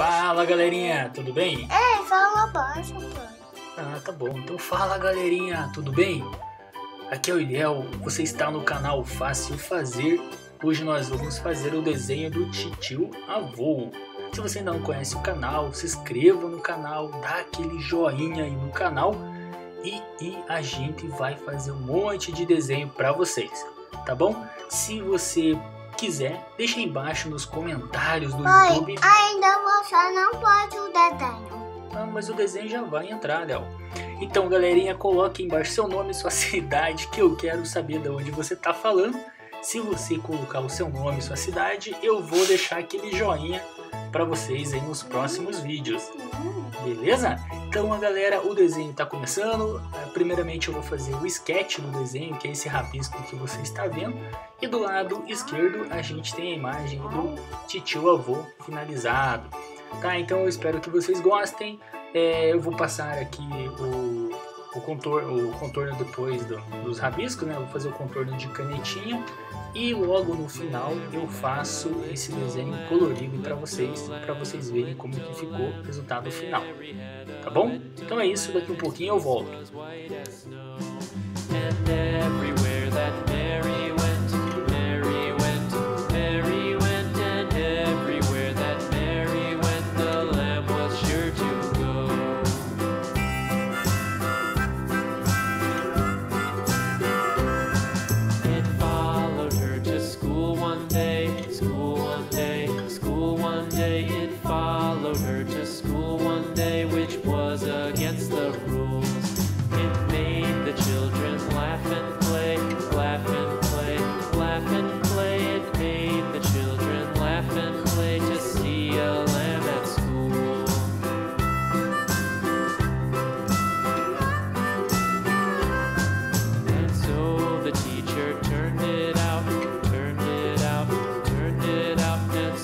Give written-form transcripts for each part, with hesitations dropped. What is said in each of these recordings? Fala, galerinha, tudo bem? É, fala baixo, pai. Ah, tá bom. Então fala, galerinha, tudo bem? Aqui é o Iliel, você está no canal Fácil Fazer. Hoje nós vamos fazer o desenho do Titio Avô. Se você ainda não conhece o canal, se inscreva no canal, dá aquele joinha aí no canal e a gente vai fazer um monte de desenho para vocês, tá bom? Se você quiser, deixa aí embaixo nos comentários do YouTube. Ainda você não pode o desenho. Ah, mas o desenho já vai entrar, Léo. Então, galerinha, coloque embaixo seu nome, sua cidade, que eu quero saber de onde você tá falando. Se você colocar o seu nome e sua cidade, eu vou deixar aquele joinha para vocês aí nos próximos vídeos. Beleza? Então, galera, o desenho está começando. Primeiramente, eu vou fazer o sketch do desenho, que é esse rabisco que você está vendo. E do lado esquerdo, a gente tem a imagem do Titio Avô finalizado. Tá? Então, eu espero que vocês gostem. Eu vou passar aqui o contorno depois dos rabiscos, né? Eu vou fazer o contorno de canetinha. E logo no final eu faço esse desenho colorido para vocês verem como que ficou o resultado final, tá bom? Então é isso, daqui um pouquinho eu volto.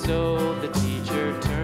So the teacher turned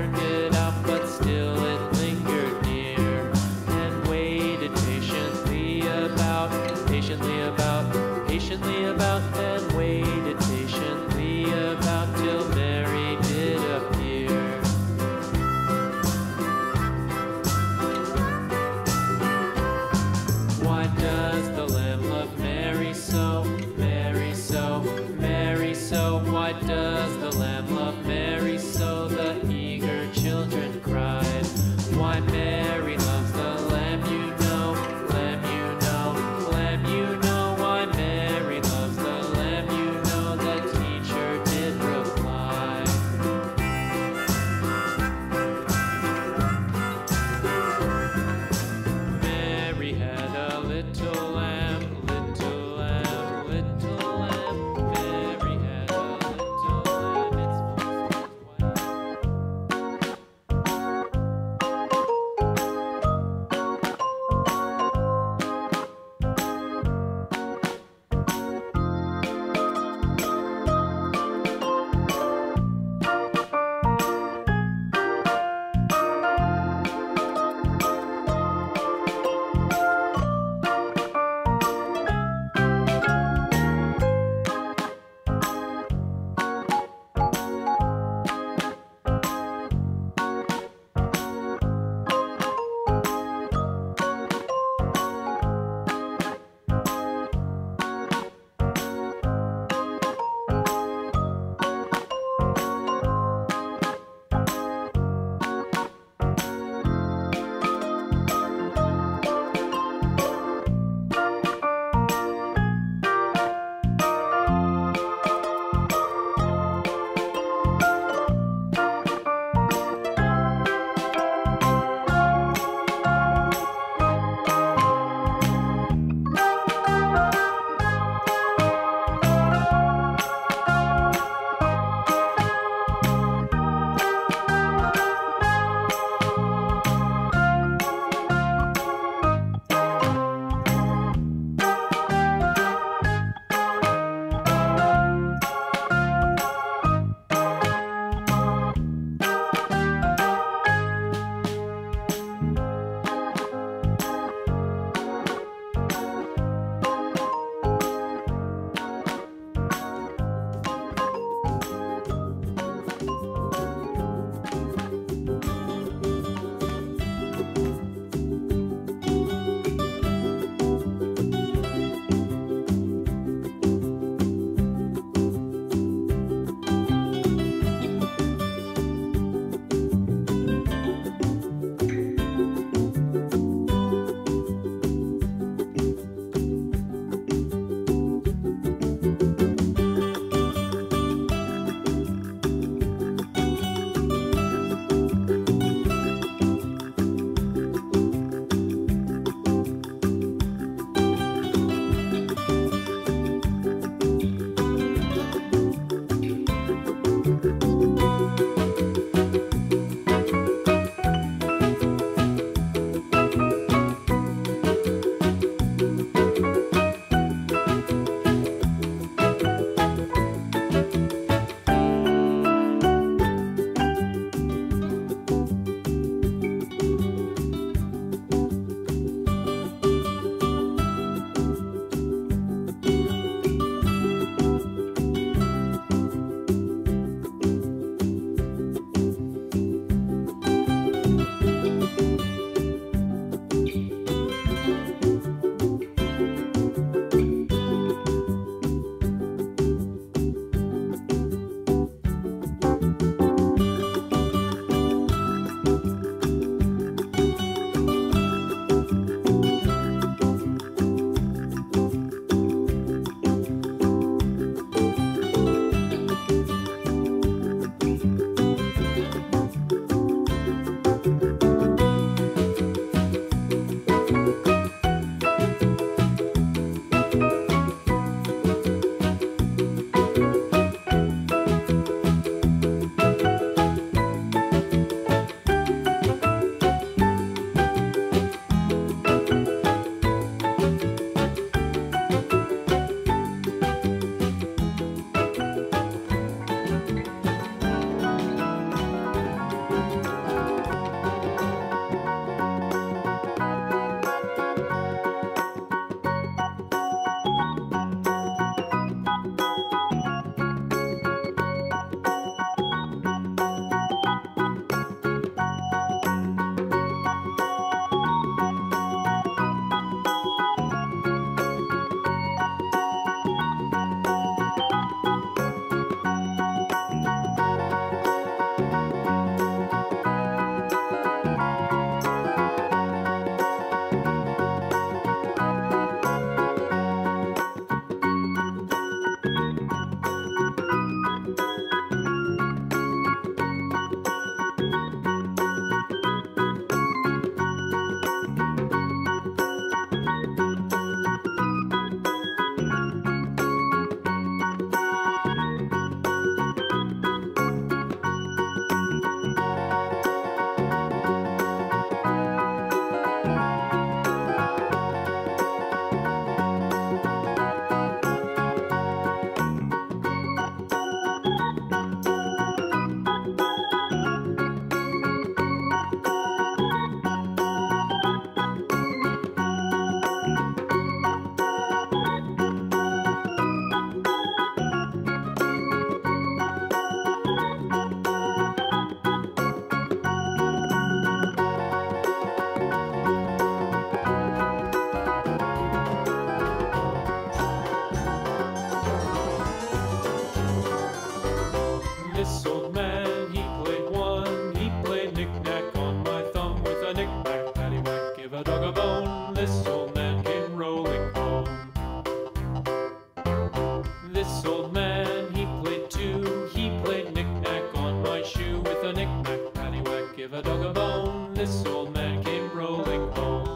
give a dog a bone, this old man came rolling home.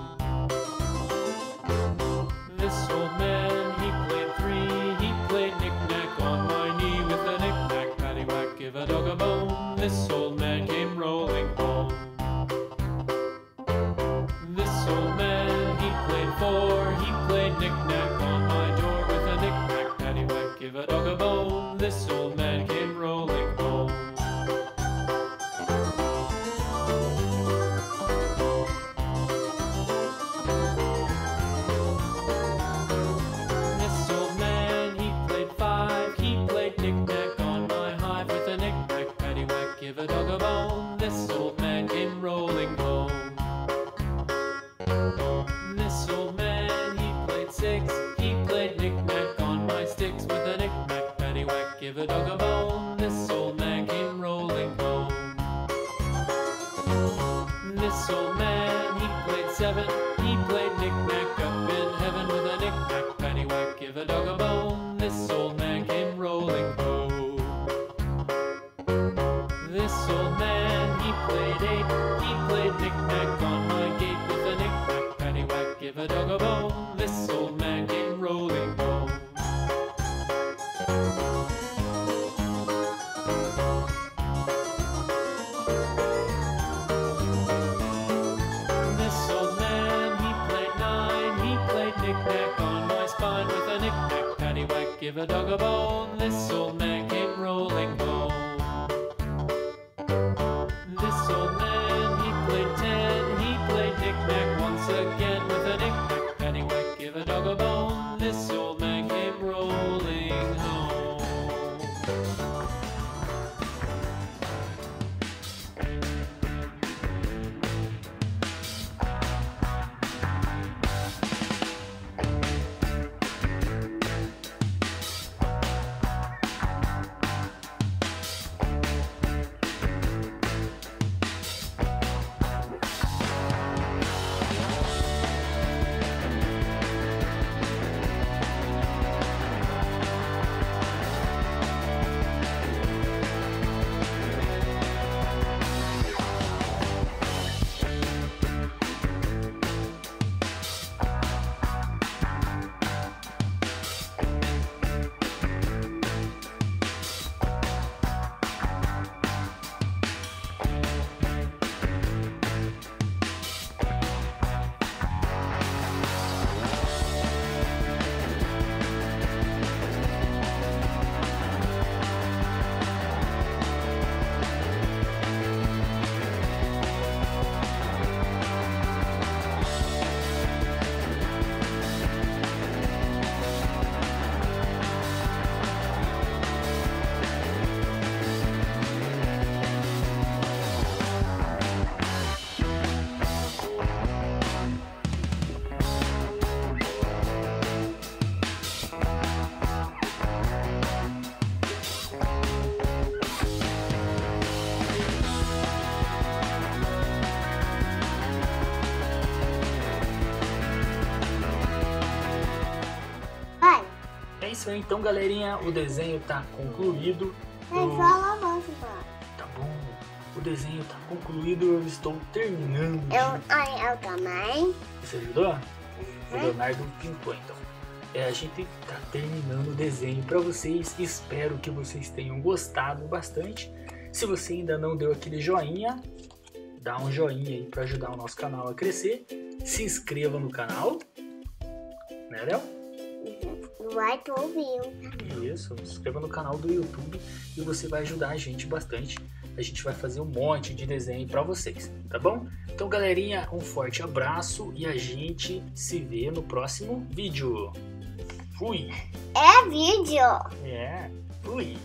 This old man, he played three, he played knick-knack on my knee with a knick-knack, paddywhack, give a dog a bone, this old man came rolling home. This old man, he played four, he played knick-knack on my door with a knick-knack, paddywhack, give a dog a bone, this old man came rolling home. Give a dog a bone, this old man came rolling home. This old man, he played six, he played knick-knack on my sticks with a knick-knack, paddywhack, give a dog a bone, this old man came rolling home. This old man, he played seven, he played knick-knack up in heaven with a knick-knack, paddywhack, give a dog a bone, this old man came rolling home. This old man, he played eight, he played knick-knack on my gate with a knick-knack, paddywhack, give a dog a bone, this old man came rolling home. This old man, he played nine, he played knick-knack on my spine with a knick-knack, paddywhack, give a dog a bone, this old man came rolling home. This old man, he played ten, he played knick-knack once again with a knick-knack, paddywhack, give a dog a bone, this old man came rolling home. Então, galerinha, o desenho tá concluído. Tá bom. O desenho tá concluído, eu estou terminando. Eu também. Você ajudou? O Leonardo pintou, então. A gente tá terminando o desenho pra vocês. Espero que vocês tenham gostado bastante. Se você ainda não deu aquele joinha, dá um joinha aí pra ajudar o nosso canal a crescer. Se inscreva no canal. Né, Léo? Isso, se inscreva no canal do YouTube e você vai ajudar a gente bastante. A gente vai fazer um monte de desenho pra vocês, tá bom? Então, galerinha, um forte abraço e a gente se vê no próximo vídeo. Fui! É vídeo! É, fui!